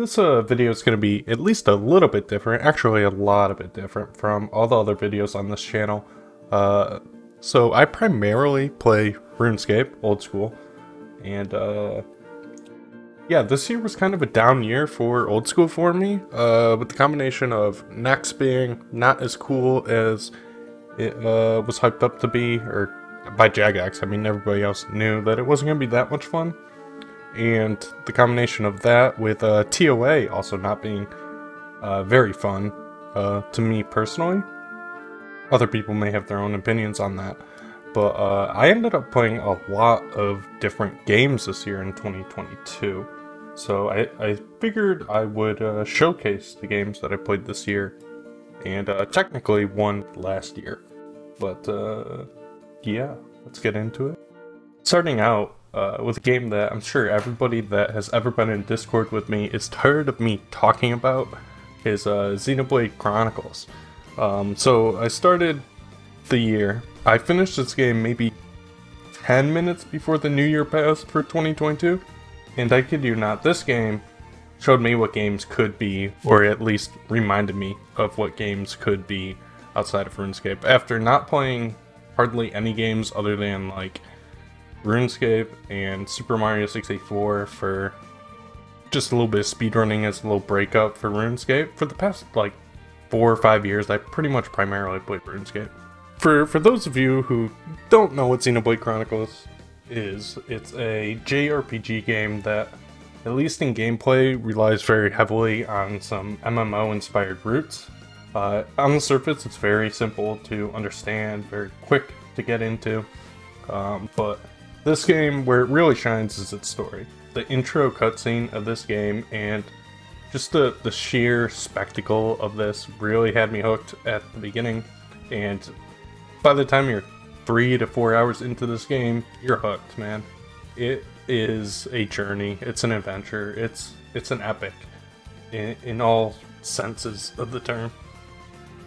This video is going to be at least a little bit different, actually a lot of it different from all the other videos on this channel. So I primarily play RuneScape, old school, and yeah, this year was kind of a down year for old school for me, with the combination of Naxx being not as cool as it was hyped up to be, or by Jagex. I mean, everybody else knew that it wasn't going to be that much fun. And the combination of that with TOA also not being very fun to me personally. Other people may have their own opinions on that. But I ended up playing a lot of different games this year in 2022. So I figured I would showcase the games that I played this year. And technically one last year. But yeah, let's get into it. Starting out with a game that I'm sure everybody that has ever been in Discord with me is tired of me talking about is Xenoblade Chronicles. So I started the year. I finished this game maybe 10 minutes before the new year passed for 2022, and I kid you not, this game showed me what games could be, or at least reminded me of what games could be outside of RuneScape. After not playing hardly any games other than like RuneScape and Super Mario 64 for just a little bit of speedrunning as a little breakup for RuneScape. For the past like 4 or 5 years, I pretty much primarily played RuneScape. For those of you who don't know what Xenoblade Chronicles is, it's a JRPG game that, at least in gameplay, relies very heavily on some MMO-inspired roots. On the surface, it's very simple to understand, very quick to get into, but this game, where it really shines is its story. The intro cutscene of this game and just the sheer spectacle of this really had me hooked at the beginning. And by the time you're 3 to 4 hours into this game, you're hooked, man. It is a journey. It's an adventure. It's an epic in all senses of the term.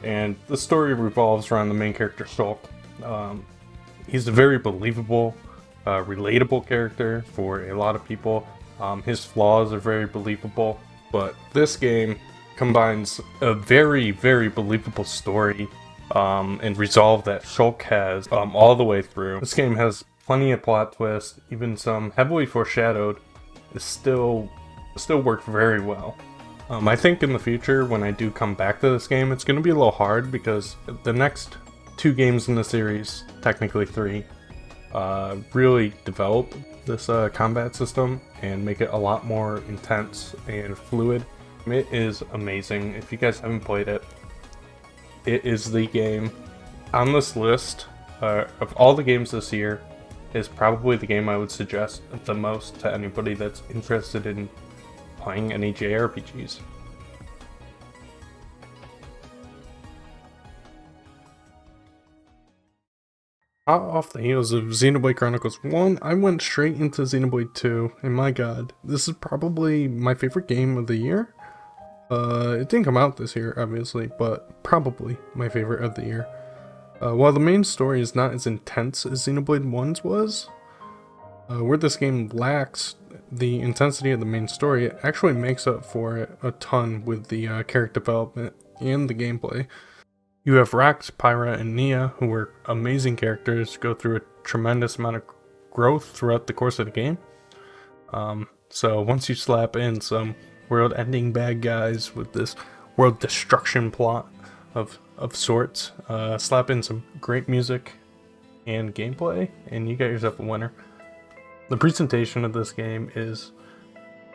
And the story revolves around the main character, Shulk. He's a very believable, relatable character for a lot of people. His flaws are very believable, but this game combines a very, very believable story and resolve that Shulk has all the way through. This game has plenty of plot twists, even some heavily foreshadowed. It still worked very well. I think in the future, when I do come back to this game, it's going to be a little hard because the next 2 games in the series, technically 3, really develop this combat system and make it a lot more intense and fluid. It is amazing. If you guys haven't played it, it is the game on this list of all the games this year is probably the game I would suggest the most to anybody that's interested in playing any JRPGs. Off the heels of Xenoblade Chronicles 1, I went straight into Xenoblade 2, and my god, this is probably my favorite game of the year. It didn't come out this year, obviously, but probably my favorite of the year. While the main story is not as intense as Xenoblade 1's was, where this game lacks the intensity of the main story, it actually makes up for it a ton with the character development and the gameplay. You have Naxx, Pyra, and Nia, who were amazing characters, go through a tremendous amount of growth throughout the course of the game. So once you slap in some world-ending bad guys with this world destruction plot of sorts, slap in some great music and gameplay, and you got yourself a winner. The presentation of this game is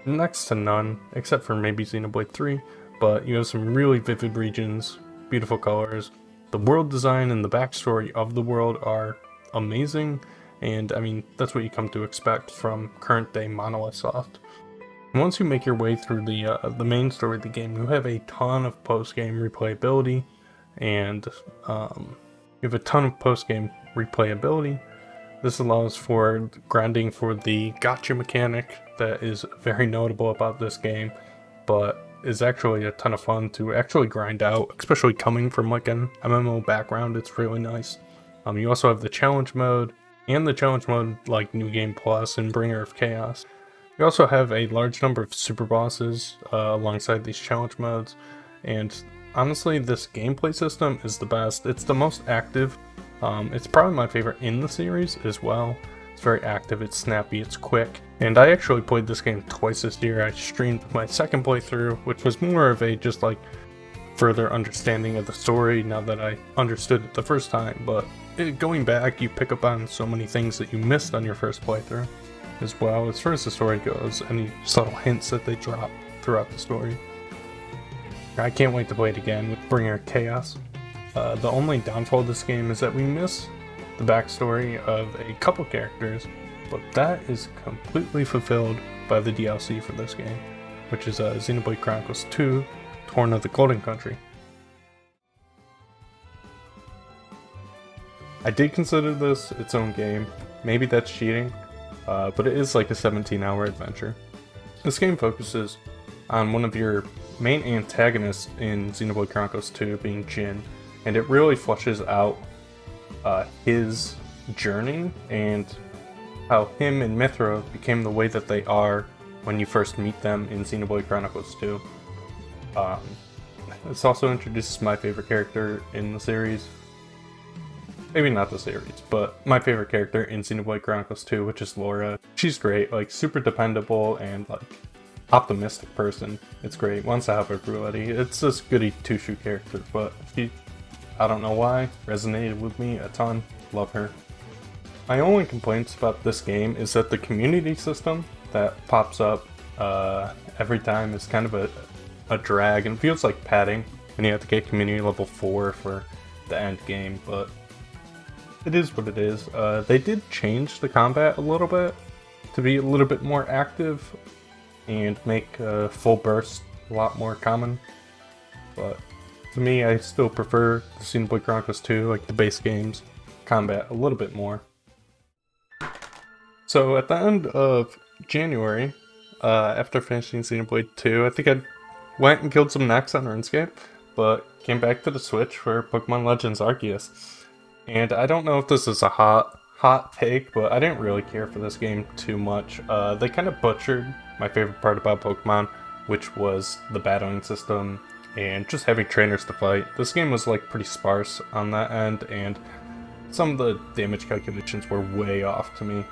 next to none, except for maybe Xenoblade 3, but you have some really vivid regions, beautiful colors. The world design and the backstory of the world are amazing, and I mean, that's what you come to expect from current day Monolith Soft. And once you make your way through the main story of the game, you have a ton of post-game replayability, and This allows for grinding for the gacha mechanic that is very notable about this game, but is actually a ton of fun to actually grind out, especially coming from like an MMO background. It's really nice. You also have the challenge mode, like New Game Plus and Bringer of Chaos. You also have a large number of super bosses alongside these challenge modes, and honestly this gameplay system is the best. It's the most active. It's probably my favorite in the series as well. It's very active, it's snappy, it's quick, and I actually played this game twice this year. I streamed my second playthrough, which was more of a just like further understanding of the story now that I understood it the first time, but going back you pick up on so many things that you missed on your first playthrough as well, as far as the story goes, any subtle hints that they drop throughout the story. I can't wait to play it again with Bringer Chaos. The only downfall of this game is that we miss the backstory of a couple characters, but that is completely fulfilled by the DLC for this game, which is Xenoblade Chronicles 2, Torna of the Golden Country. I did consider this its own game. Maybe that's cheating, but it is like a 17-hour adventure. This game focuses on one of your main antagonists in Xenoblade Chronicles 2 being Jin, and it really fleshes out his journey and how him and Mithra became the way that they are when you first meet them in Xenoblade Chronicles 2. This also introduces my favorite character in the series. Maybe not the series, but my favorite character in Xenoblade Chronicles 2, which is Laura. She's great, like super dependable and like optimistic person. It's great, wants to help everybody. It's this goody two-shoe character, but she, I don't know why, resonated with me a ton. Love her. My only complaints about this game is that the community system that pops up every time is kind of a drag and feels like padding, and you have to get community level 4 for the end game, but it is what it is. They did change the combat a little bit to be a little bit more active and make full bursts a lot more common, but to me I still prefer the Xenoblade Chronicles 2, like the base game's combat a little bit more. So at the end of January, after finishing Xenoblade 2, I think I went and killed some Naxx on RuneScape, but came back to the Switch for Pokemon Legends Arceus. And I don't know if this is a hot take, but I didn't really care for this game too much. They kind of butchered my favorite part about Pokemon, which was the battling system and just having trainers to fight. This game was like pretty sparse on that end, and some of the damage calculations were way off to me.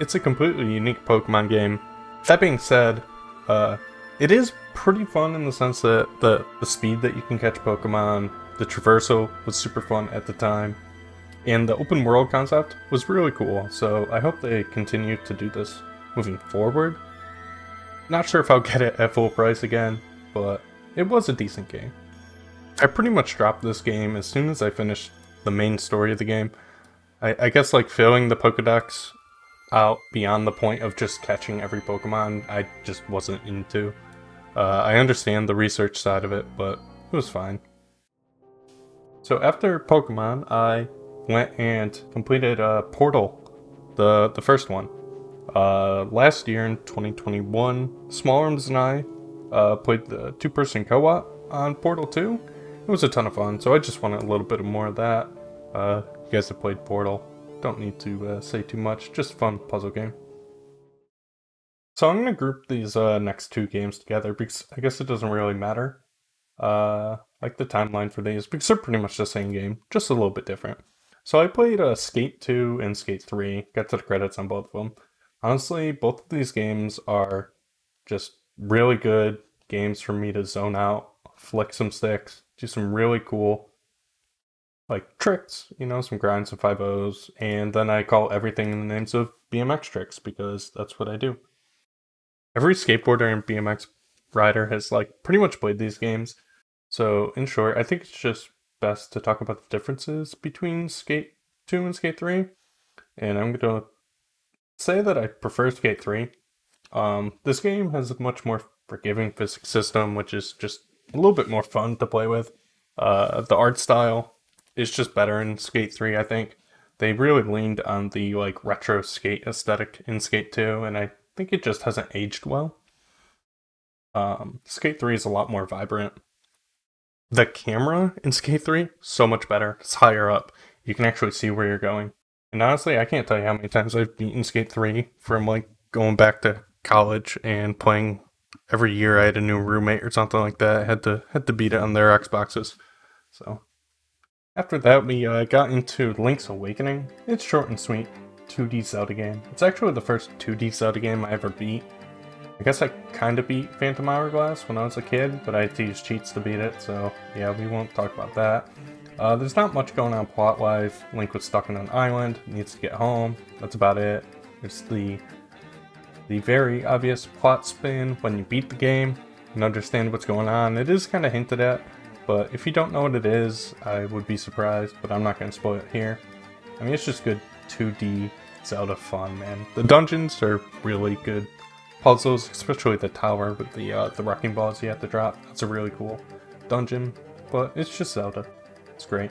It's a completely unique Pokemon game. That being said, it is pretty fun in the sense that the speed that you can catch Pokemon, the traversal was super fun at the time, and the open world concept was really cool, so I hope they continue to do this moving forward. Not sure if I'll get it at full price again, but it was a decent game. I pretty much dropped this game as soon as I finished the main story of the game. I guess like filling the Pokedex out beyond the point of just catching every Pokemon, I just wasn't into. I understand the research side of it, but it was fine. So after Pokemon, I went and completed Portal, the first one. Last year in 2021, Small Arms and I played the two-person co-op on Portal 2. It was a ton of fun, so I just wanted a little bit more of that. You guys have played Portal. Don't need to say too much, just a fun puzzle game. So I'm going to group these next two games together because I guess it doesn't really matter. Like the timeline for these, because they're pretty much the same game, just a little bit different. So I played Skate 2 and Skate 3, got to the credits on both of them. Honestly, both of these games are just really good games for me to zone out, flick some sticks, do some really cool like tricks, you know, some grinds, some 5-0s, and then I call everything in the names of BMX tricks because that's what I do. Every skateboarder and BMX rider has like pretty much played these games. So in short, I think it's just best to talk about the differences between Skate 2 and Skate 3. And I'm going to say that I prefer Skate 3. This game has a much more forgiving physics system, which is just a little bit more fun to play with. The art style is just better in Skate 3, I think. They really leaned on the like retro skate aesthetic in Skate 2, and I think it just hasn't aged well. Skate 3 is a lot more vibrant. The camera in Skate 3, so much better. It's higher up. You can actually see where you're going. And honestly, I can't tell you how many times I've beaten Skate 3 from like going back to college and playing every year. I had a new roommate or something like that. I had to beat it on their Xboxes. So after that, we got into Link's Awakening. It's short and sweet, 2D Zelda game. It's actually the first 2D Zelda game I ever beat. I guess I kind of beat Phantom Hourglass when I was a kid, but I had to use cheats to beat it, so yeah, we won't talk about that. There's not much going on plot-wise. Link was stuck on an island, needs to get home. That's about it. There's the very obvious plot spin when you beat the game and understand what's going on. It is kind of hinted at, but if you don't know what it is, I would be surprised, but I'm not going to spoil it here. I mean, it's just good 2D Zelda fun, man. The dungeons are really good puzzles, especially the tower with the wrecking balls you have to drop. That's a really cool dungeon, but it's just Zelda. It's great.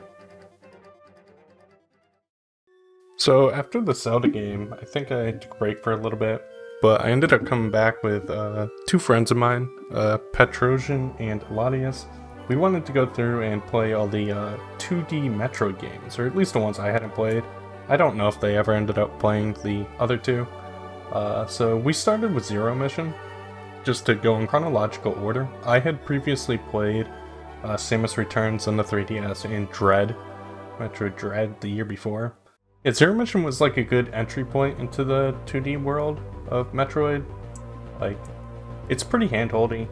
So after the Zelda game, I think I took a break for a little bit, but I ended up coming back with two friends of mine, Petrosian and Eladius. We wanted to go through and play all the 2D Metroid games, or at least the ones I hadn't played. I don't know if they ever ended up playing the other two. So we started with Zero Mission, just to go in chronological order. I had previously played Samus Returns on the 3DS and Dread, Metroid Dread, the year before. Yeah, Zero Mission was like a good entry point into the 2D world of Metroid. Like, it's pretty handholdy.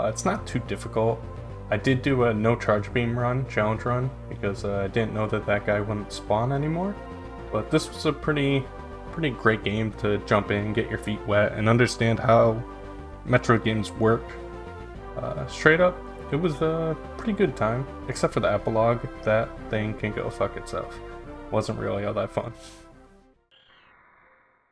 It's not too difficult. I did do a no charge beam run, challenge run, because I didn't know that guy wouldn't spawn anymore. But this was a pretty great game to jump in, get your feet wet, and understand how Metroid games work. Straight up, it was a pretty good time, except for the epilogue. That thing can go fuck itself. Wasn't really all that fun.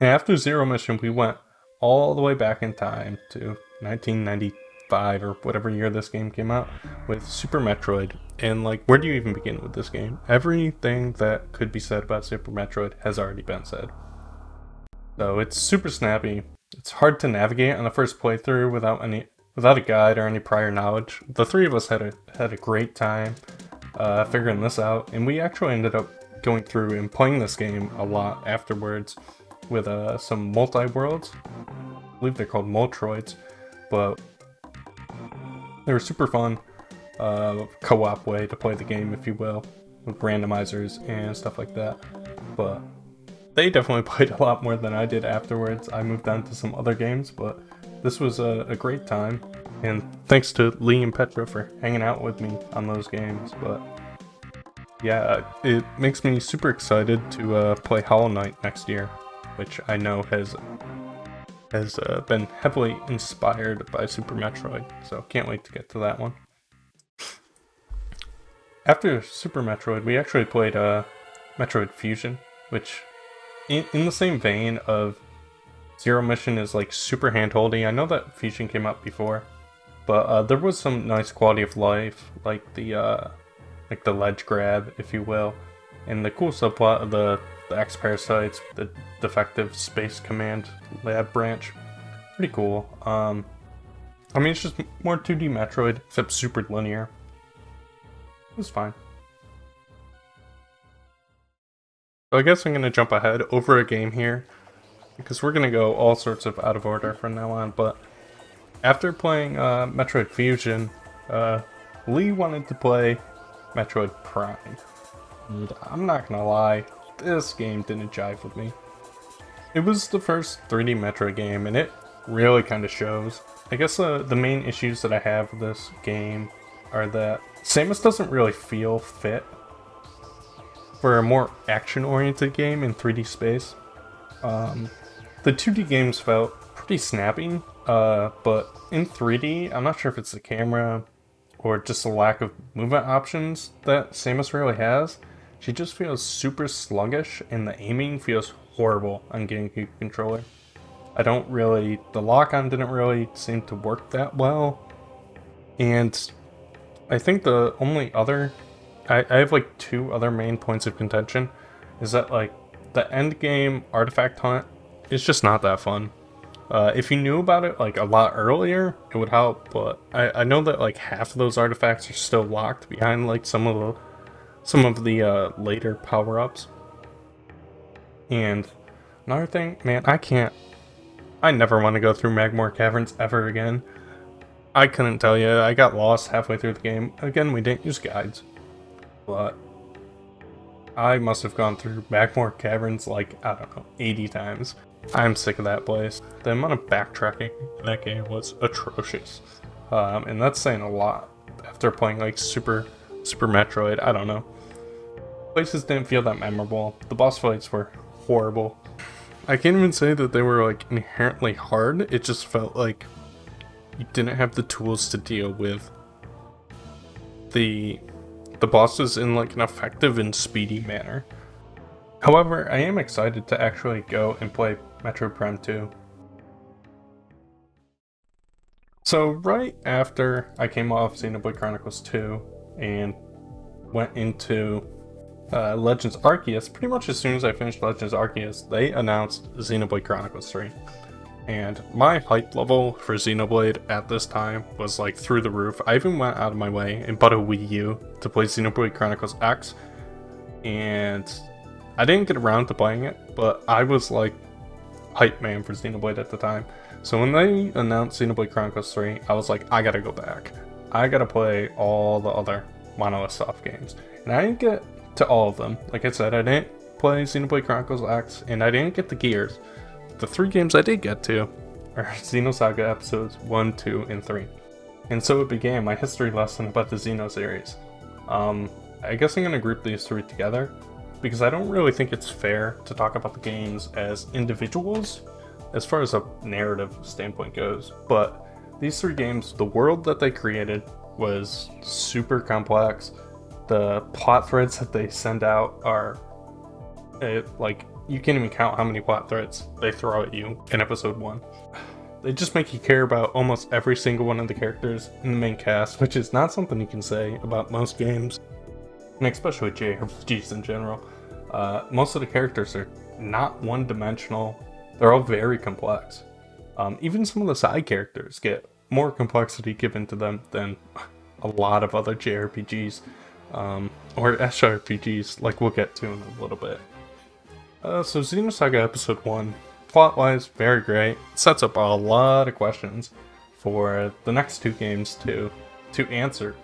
And after Zero Mission, we went all the way back in time to 1995 or whatever year this game came out with Super Metroid. And like, where do you even begin with this game? Everything that could be said about Super Metroid has already been said. So it's super snappy. It's hard to navigate on the first playthrough without a guide or any prior knowledge. The three of us had a great time figuring this out, and we actually ended up going through and playing this game a lot afterwards with some multi-worlds. I believe they're called Multroids, but they were super fun co-op way to play the game, if you will, with randomizers and stuff like that. But they definitely played a lot more than I did afterwards. I moved on to some other games, but this was a great time. And thanks to Lee and Petra for hanging out with me on those games. But yeah, it makes me super excited to play Hollow Knight next year, which I know has been heavily inspired by Super Metroid. So can't wait to get to that one. After Super Metroid, we actually played Metroid Fusion, which in the same vein of Zero Mission is like super handholdy. I know that Fusion came out before, but there was some nice quality of life, like the ledge grab, if you will, and the cool subplot of the X-Parasites, the defective space command lab branch. Pretty cool. I mean, it's just more 2D Metroid, except super linear. It was fine. So I guess I'm going to jump ahead over a game here, because we're going to go all sorts of out of order from now on. But after playing Metroid Fusion, Lee wanted to play Metroid Prime. And I'm not going to lie, this game didn't jive with me. It was the first 3D Metroid game, and it really kind of shows. I guess the main issues that I have with this game are that Samus doesn't really feel fit for a more action-oriented game in 3D space. The 2D games felt pretty snappy, but in 3D, I'm not sure if it's the camera or just the lack of movement options that Samus really has. She just feels super sluggish, and the aiming feels horrible on GameCube controller. The lock-on didn't really seem to work that well, and I think the only other I have like two other main points of contention is that like the end game artifact hunt is just not that fun. If you knew about it like a lot earlier, it would help, but I know that like half of those artifacts are still locked behind like some of the later power-ups. And another thing, man, I can't I never want to go through Magmoor Caverns ever again. I couldn't tell you. I got lost halfway through the game. Again, we didn't use guides. But I must have gone through Magmoor Caverns like, I don't know, 80 times. I'm sick of that place. The amount of backtracking in that game was atrocious. And that's saying a lot after playing like Super Metroid, I don't know. Places didn't feel that memorable. The boss fights were horrible. I can't even say that they were like inherently hard. It just felt like you didn't have the tools to deal with the bosses in like an effective and speedy manner. However, I am excited to actually go and play Metroid Prime 2. So right after I came off Xenoblade Chronicles 2 and went into Legends Arceus, pretty much as soon as I finished Legends Arceus, they announced Xenoblade Chronicles 3. And my hype level for Xenoblade at this time was like through the roof. I even went out of my way and bought a Wii U to play Xenoblade Chronicles X. And I didn't get around to playing it, but I was like hype man for Xenoblade at the time. So when they announced Xenoblade Chronicles 3, I was like, I gotta go back. I gotta play all the other Monolith Soft games. And I didn't get to all of them. Like I said, I didn't play Xenoblade Chronicles X, and I didn't get the Gears. The three games I did get to are Xenosaga episodes 1, 2, and 3. And so it began my history lesson about the Xeno series. I guess I'm gonna group these three together, because I don't really think it's fair to talk about the games as individuals, as far as a narrative standpoint goes, but these three games, the world that they created was super complex. The plot threads that they send out are, like, you can't even count how many plot threads they throw at you in episode 1. They just make you care about almost every single one of the characters in the main cast, which is not something you can say about most games, and especially JRPGs in general. Most of the characters are not one-dimensional. They're all very complex. Even some of the side characters get more complexity given to them than a lot of other JRPGs or SRPGs, like we'll get to in a little bit. So Xenosaga Episode 1, plot-wise, very great. It sets up a lot of questions for the next two games to answer,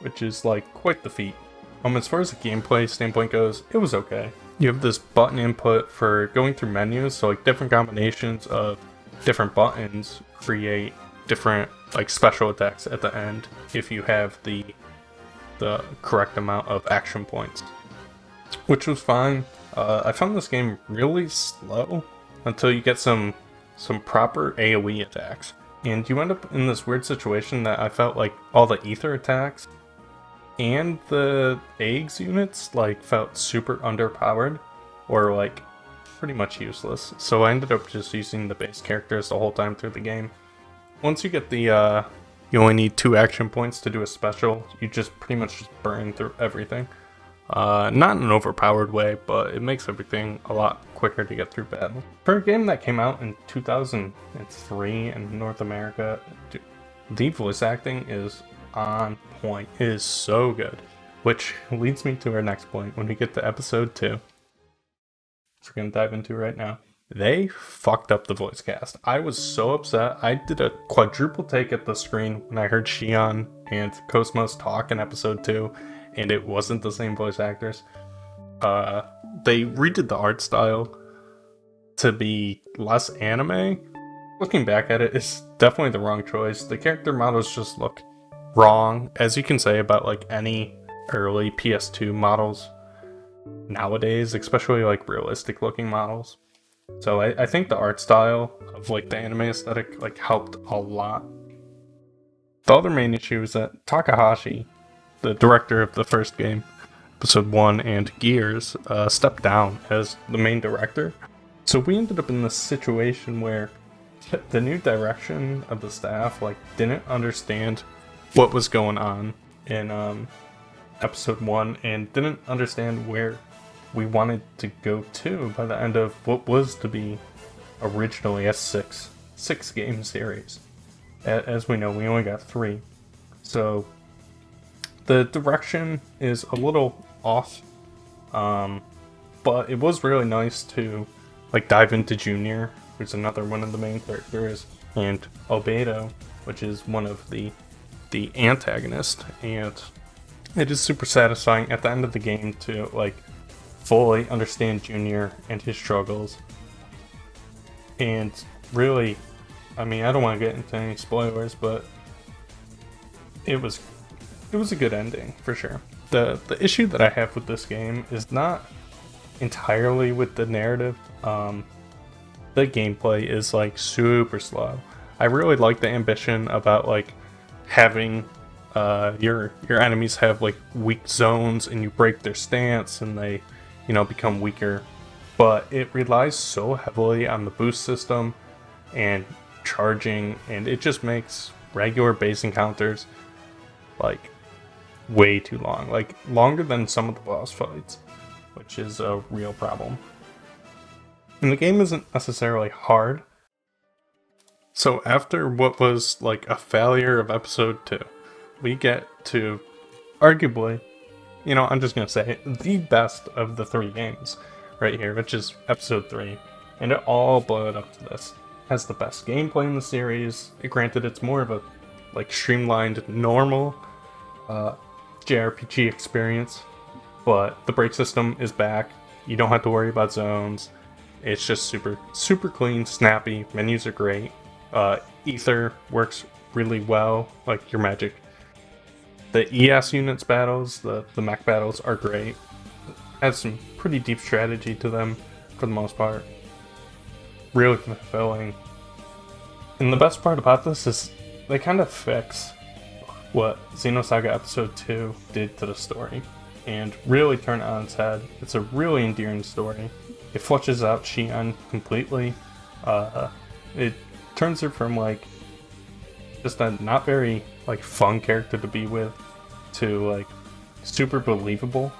which is like quite the feat. As far as the gameplay standpoint goes, it was okay. You have this button input for going through menus, so like different combinations of different buttons create different like special attacks at the end if you have the correct amount of action points, which was fine. I found this game really slow until you get some proper AoE attacks, and you end up in this weird situation that I felt like all the ether attacks and the eggs units like felt super underpowered or like pretty much useless. So I ended up just using the base characters the whole time through the game. Once you get the you only need 2 action points to do a special, you just pretty much just burn through everything. Not in an overpowered way, but it makes everything a lot quicker to get through battle. For a game that came out in 2003 in North America, dude, the voice acting is on point. It is so good, which leads me to our next point when we get to episode 2, which we're gonna dive into right now. They fucked up the voice cast. I was so upset. I did a quadruple take at the screen when I heard Shion and Cosmos talk in episode 2, and it wasn't the same voice actors. They redid the art style to be less anime. Looking back at it, it's definitely the wrong choice. The character models just look wrong, as you can say about like any early PS2 models nowadays, especially like realistic looking models. So I think the art style of like the anime aesthetic like helped a lot. The other main issue is that Takahashi, the director of the first game, episode 1 and Gears, stepped down as the main director. So we ended up in this situation where the new direction of the staff like didn't understand what was going on in episode 1 and didn't understand where we wanted to go to by the end of what was to be originally a six game series. As we know, we only got 3. So the direction is a little off, but it was really nice to like dive into Junior who's another one of the main characters, and Obedo, which is one of the antagonists. And it is super satisfying at the end of the game to like fully understand Junior and his struggles. And really, I mean, I don't want to get into any spoilers, but it was a good ending for sure. The issue that I have with this game is not entirely with the narrative. The gameplay is like super slow. I really like the ambition about like having your enemies have like weak zones and you break their stance and they, you know, become weaker. But it relies so heavily on the boost system and charging, and it just makes regular base encounters like way too long, like longer than some of the boss fights, which is a real problem. And the game isn't necessarily hard. So after what was like a failure of episode 2, we get to arguably, you know, I'm just gonna say the best of the 3 games right here, which is episode 3, and it all bled up to this. It has the best gameplay in the series. Granted, it's more of a like streamlined normal JRPG experience, but the brake system is back. You don't have to worry about zones. It's just super clean, snappy. Menus are great. Ether works really well, like your magic. The ES units battles, the mech battles are great. It has some pretty deep strategy to them for the most part. Really fulfilling. And the best part about this is they kind of fix what Xenosaga Episode 2 did to the story and really turn it on its head. It's a really endearing story. It flushes out Shion completely. It turns her from like just a not very like fun character to be with to like super believable.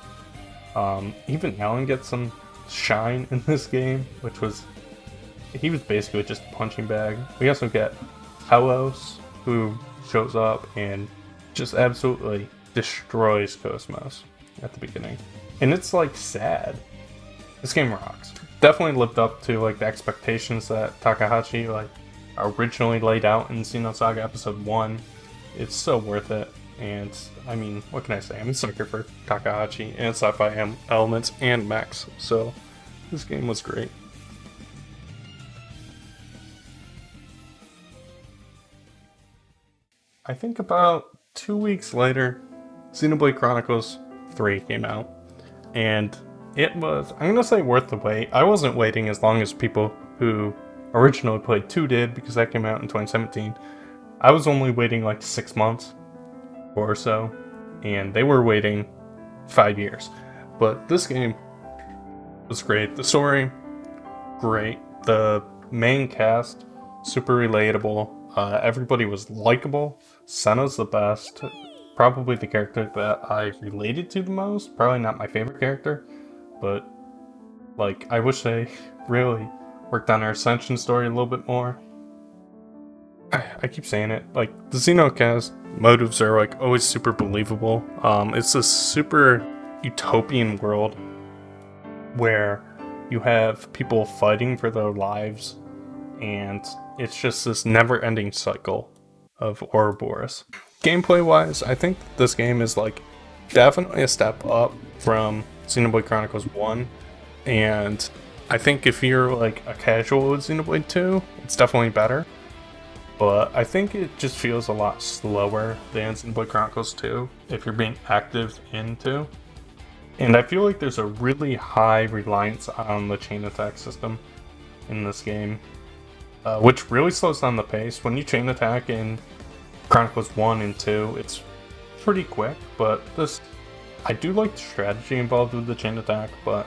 Even Alan gets some shine in this game, which was, he was basically just a punching bag. We also get Helos, who shows up and just absolutely destroys Cosmos at the beginning. And it's like sad. This game rocks. Definitely lived up to like the expectations that Takahashi like originally laid out in Xenosaga Episode 1. It's so worth it. And I mean, what can I say? I'm a sucker for Takahashi and sci-fi elements and mechs, so this game was great. I think about 2 weeks later, Xenoblade Chronicles 3 came out, and it was, I'm gonna say, worth the wait. I wasn't waiting as long as people who originally played 2 did, because that came out in 2017. I was only waiting like 6 months or so, and they were waiting 5 years. But this game was great. The story, great. The main cast, super relatable. Everybody was likable. Senna's the best. Probably the character that I related to the most. Probably not my favorite character, but like, I wish they really worked on her ascension story a little bit more. I keep saying it, like, the Xenocast motives are like always super believable. It's this super utopian world where you have people fighting for their lives, and it's just this never-ending cycle of Ouroboros. Gameplay-wise, I think this game is like definitely a step up from Xenoblade Chronicles 1, and I think if you're like a casual with Xenoblade 2, it's definitely better. But I think it just feels a lot slower than Xenoblade Chronicles 2 if you're being active in 2. And I feel like there's a really high reliance on the chain attack system in this game, which really slows down the pace. When you chain attack in Chronicles 1 and 2, it's pretty quick, but this, I do like the strategy involved with the chain attack, but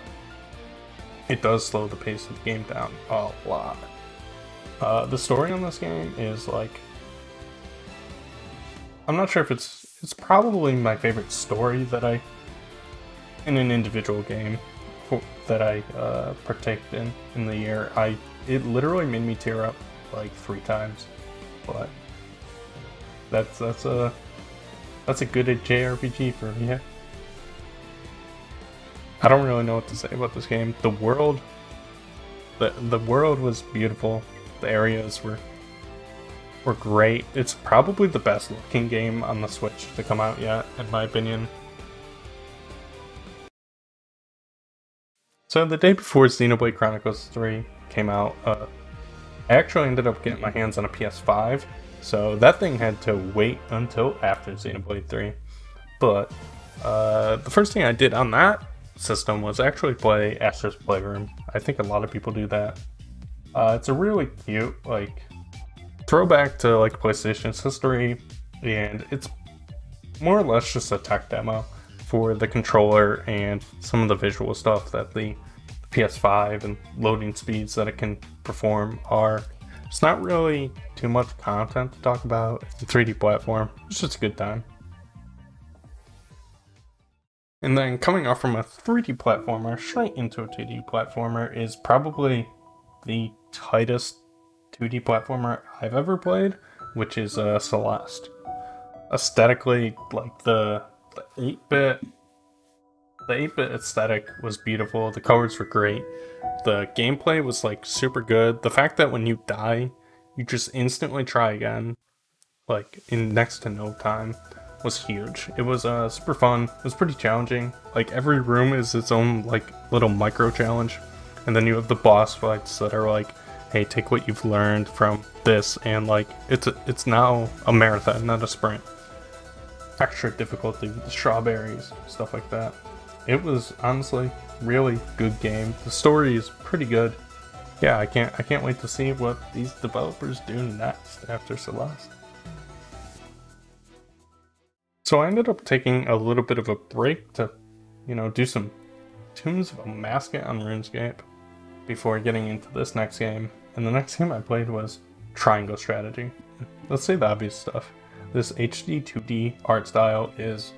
it does slow the pace of the game down a lot. The story on this game is like, I'm not sure if it's probably my favorite story that I, in an individual game that I partaked in the year. It literally made me tear up like 3 times, but that's a good JRPG for me. I don't really know what to say about this game. The world The world was beautiful. The areas were great. It's probably the best looking game on the Switch to come out yet, in my opinion. So the day before Xenoblade Chronicles 3 came out, I actually ended up getting my hands on a PS5, so that thing had to wait until after Xenoblade 3. But the first thing I did on that system was actually play Astro's Playroom. I think a lot of people do that. It's a really cute, like, throwback to like PlayStation's history, and it's more or less just a tech demo for the controller and some of the visual stuff that the PS5 and loading speeds that it can perform are. It's not really too much content to talk about. It's a 3D platform. It's just a good time. And then coming off from a 3D platformer straight into a 2D platformer is probably the tightest 2D platformer I've ever played, which is Celeste. Aesthetically, like the 8-bit aesthetic was beautiful. The colors were great. The gameplay was like super good. The fact that when you die, you just instantly try again, like in next to no time, was huge. It was super fun. It was pretty challenging. Like every room is its own like little micro challenge, and then you have the boss fights that are like, hey, take what you've learned from this, and like it's now a marathon, not a sprint. Extra difficulty with the strawberries, stuff like that. It was honestly really good game. The story is pretty good. Yeah, I can't wait to see what these developers do next after Celeste. So I ended up taking a little bit of a break to, you know, do some Tombs of Amasket on RuneScape before getting into this next game. And the next game I played was Triangle Strategy. Let's say the obvious stuff. This HD 2D art style is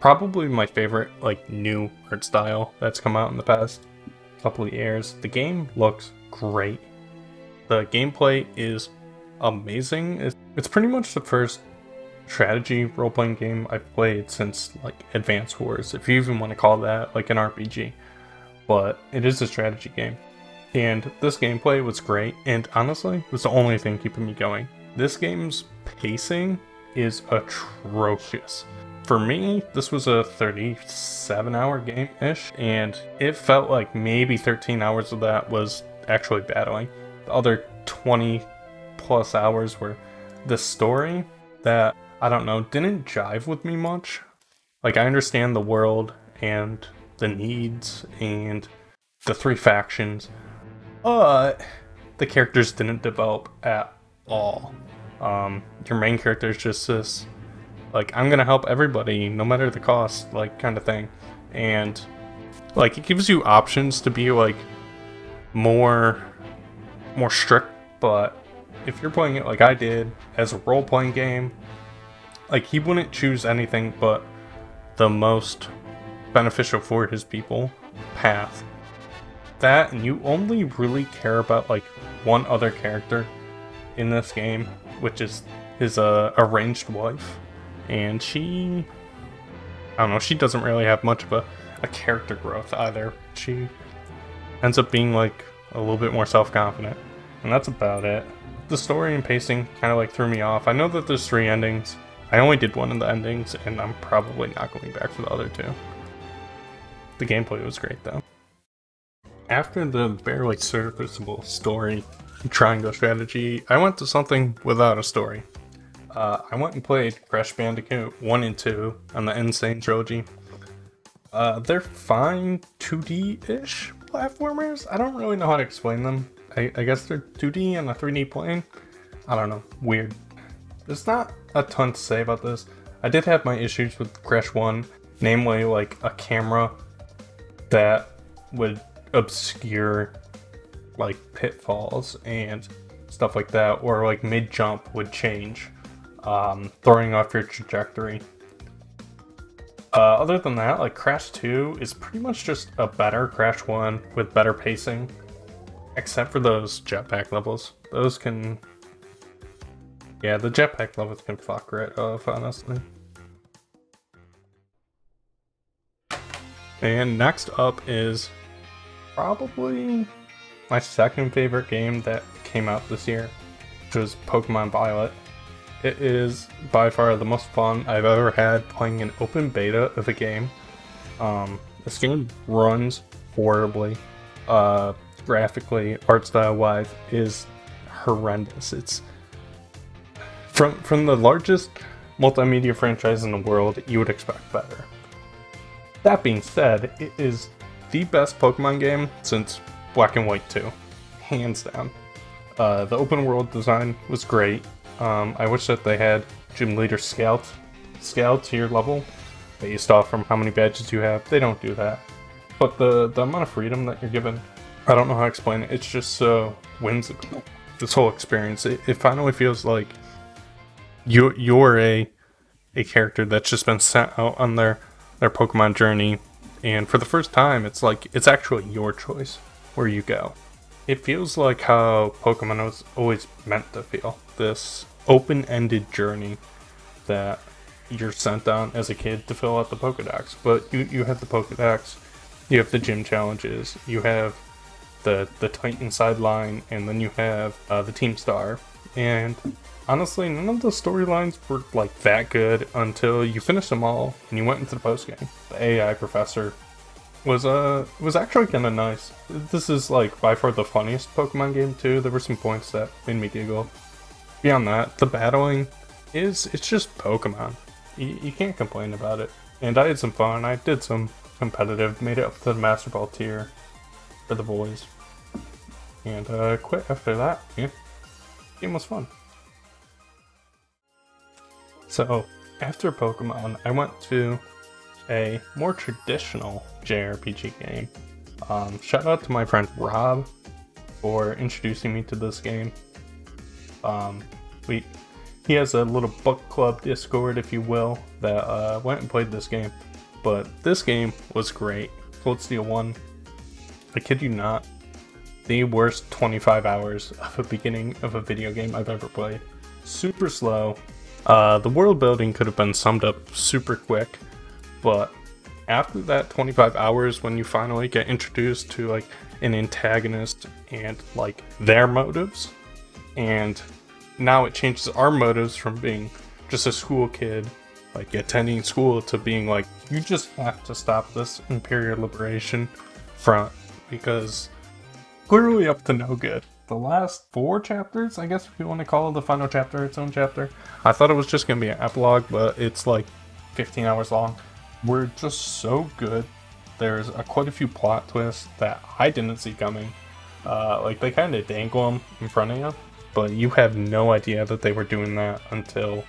probably my favorite, like, new art style that's come out in the past couple of years. The game looks great. The gameplay is amazing. It's pretty much the first strategy role-playing game I've played since, like, Advance Wars, if you even want to call that, like, an RPG. But it is a strategy game. And this gameplay was great, and honestly, it was the only thing keeping me going. This game's pacing is atrocious. For me, this was a 37-hour game-ish, and it felt like maybe 13 hours of that was actually battling. The other 20-plus hours were the story that, I don't know, didn't jive with me much. Like, I understand the world and the needs and the three factions, but the characters didn't develop at all. Your main character is just this, like, I'm gonna help everybody no matter the cost, like, kind of thing. And like, it gives you options to be like more strict, but if you're playing it like I did as a role-playing game, like, he wouldn't choose anything but the most beneficial for his people path. That, and you only really care about like one other character in this game, which is his arranged wife, and she, I don't know, she doesn't really have much of a character growth either. She ends up being like a little bit more self-confident, and that's about it. The story and pacing kind of like threw me off. I know that there's 3 endings. I only did one of the endings, and I'm probably not going back for the other 2. The gameplay was great though. After the barely serviceable story Triangle Strategy, I went to something without a story. I went and played Crash Bandicoot 1 and 2 on the Insane Trilogy. They're fine 2D-ish platformers. I don't really know how to explain them. I guess they're 2D on a 3D plane. I don't know. Weird. There's not a ton to say about this. I did have my issues with Crash 1, namely like a camera that would obscure like pitfalls and stuff like that, or like mid-jump would change, throwing off your trajectory. Other than that, like, Crash 2 is pretty much just a better Crash 1 with better pacing, except for those jetpack levels. Those can, yeah, the jetpack levels can fuck right off, honestly. And next up is probably My second favorite game that came out this year, which was Pokemon Violet. It is by far the most fun I've ever had playing an open beta of a game. This game runs horribly. Graphically, art style wise, is horrendous. It's from the largest multimedia franchise in the world, you would expect better. That being said, it is the best Pokemon game since Black and White 2, hands down. The open world design was great. I wish that they had gym leader scale to your level based off from how many badges you have. They don't do that. But the amount of freedom that you're given, I don't know how to explain it. It's just so whimsical, this whole experience. It finally feels like you're a character that's just been sent out on their Pokemon journey, and for the first time, it's like it's actually your choice where you go. It feels like how Pokemon was always meant to feel. This open-ended journey that you're sent on as a kid to fill out the Pokedex. But you have the Pokedex, you have the gym challenges, you have the Titan sideline, and then you have the Team Star. And honestly, none of the storylines were like that good until you finished them all and you went into the postgame. The AI professor was actually kind of nice. This is like by far the funniest Pokemon game too. There were some points that made me giggle. Beyond that, the battling it's just Pokemon. You can't complain about it. And I had some fun. I did some competitive, made it up to the Master Ball tier for the boys, and quit after that. Yeah, game was fun. So after Pokemon, I went to a more traditional JRPG game. Shout out to my friend Rob for introducing me to this game. He has a little book club Discord, if you will, that went and played this game. But this game was great. Cold Steel 1, I kid you not, the worst 25 hours of a beginning of a video game I've ever played. Super slow. The world building could have been summed up super quick. But after that 25 hours, when you finally get introduced to like an antagonist and like their motives, and now it changes our motives from being just a school kid, like attending school, to being like, you just have to stop this Imperial Liberation front because clearly up to no good. The last 4 chapters, I guess if you want to call the final chapter its own chapter, I thought it was just going to be an epilogue, but it's like 15 hours long. We're just so good. There's quite a few plot twists that I didn't see coming. Like they kind of dangle them in front of you, but you have no idea that they were doing that until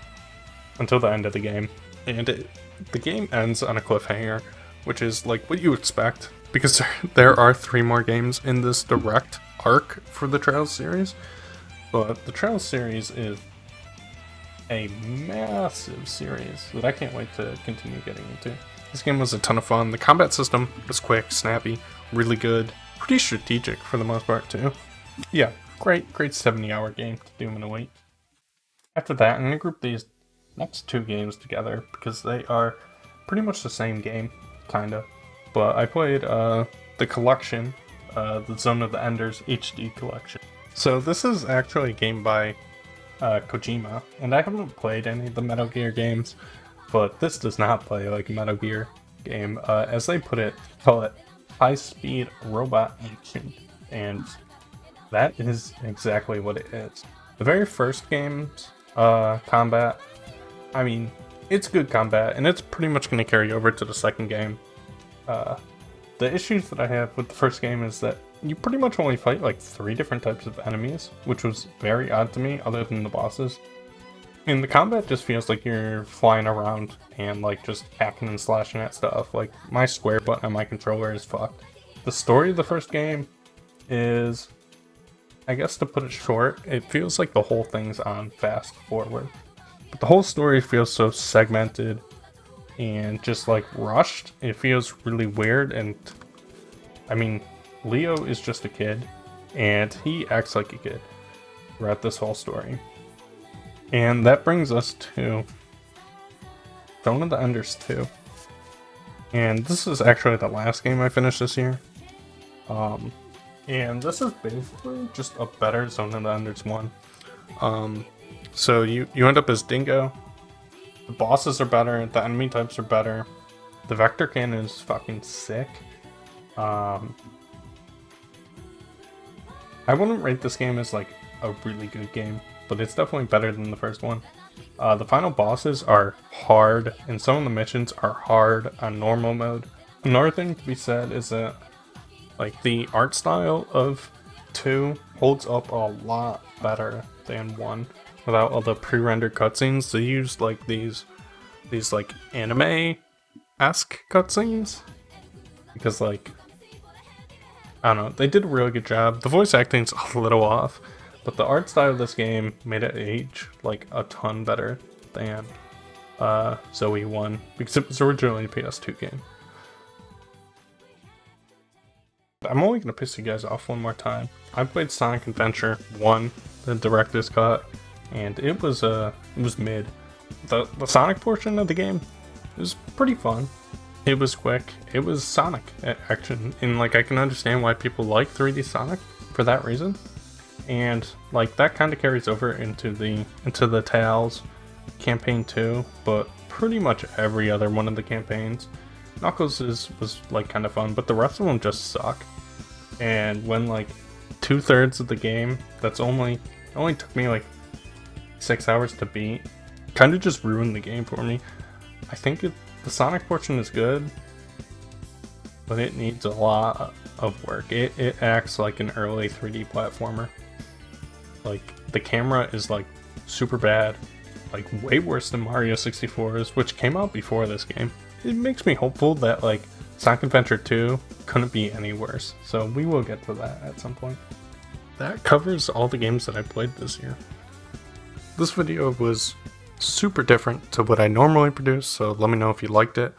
the end of the game. And the game ends on a cliffhanger, which is like what you expect, because there are 3 more games in this direct arc for the Trails series. But the Trails series is a massive series that I can't wait to continue getting into. This game was a ton of fun. The combat system was quick, snappy, really good, pretty strategic for the most part too. Yeah, great 70-hour game to do in a week. After that, I'm going to group these next 2 games together because they are pretty much the same game, kind of. But I played the collection, the Zone of the Enders HD collection. So this is actually a game by Kojima, and I haven't played any of the Metal Gear games, but this does not play like a Metal Gear game. As they put it, they call it high-speed robot action, and that is exactly what it is. The very first game's combat, I mean, it's good combat, and it's pretty much going to carry over to the second game. The issues that I have with the first game is that you pretty much only fight like 3 different types of enemies, which was very odd to me, other than the bosses. And the combat just feels like you're flying around and like just hacking and slashing at stuff. Like my square button on my controller is fucked. The story of the first game is, I guess to put it short, it feels like the whole thing's on fast forward. But the whole story feels so segmented and just like rushed. It feels really weird, and I mean, Leo is just a kid, and he acts like a kid throughout this whole story. And that brings us to Dawn of the Enders 2. And this is actually the last game I finished this year. and this is basically just a better Zone of the Enders 1. So you end up as Dingo. The bosses are better, the enemy types are better, the vector cannon is fucking sick. I wouldn't rate this game as like a really good game, but it's definitely better than the first one. The final bosses are hard, and some of the missions are hard on normal mode. Another thing to be said is that like the art style of 2 holds up a lot better than 1 without all the pre-rendered cutscenes. They use like these like anime-esque cutscenes because like, I don't know, they did a really good job. The voice acting's a little off, but the art style of this game made it age like a ton better than Zoe 1, because it was originally a PS2 game. I'm only going to piss you guys off one more time. I played Sonic Adventure 1, the director's cut, and it was mid. The Sonic portion of the game was pretty fun. It was quick. It was Sonic action, and like I can understand why people like 3D Sonic for that reason. And like that kind of carries over into the Tails campaign too, but pretty much every other one of the campaigns. Knuckles was like kind of fun, but the rest of them just suck. And when like 2/3 of the game, that's only took me like 6 hours to beat, kind of just ruined the game for me. I think the Sonic portion is good, but it needs a lot of work. It acts like an early 3D platformer. Like the camera is like super bad, like way worse than Mario 64's, which came out before this game. It makes me hopeful that like Sonic Adventure 2 couldn't be any worse, so we will get to that at some point. That covers all the games that I played this year. This video was super different to what I normally produce, so let me know if you liked it.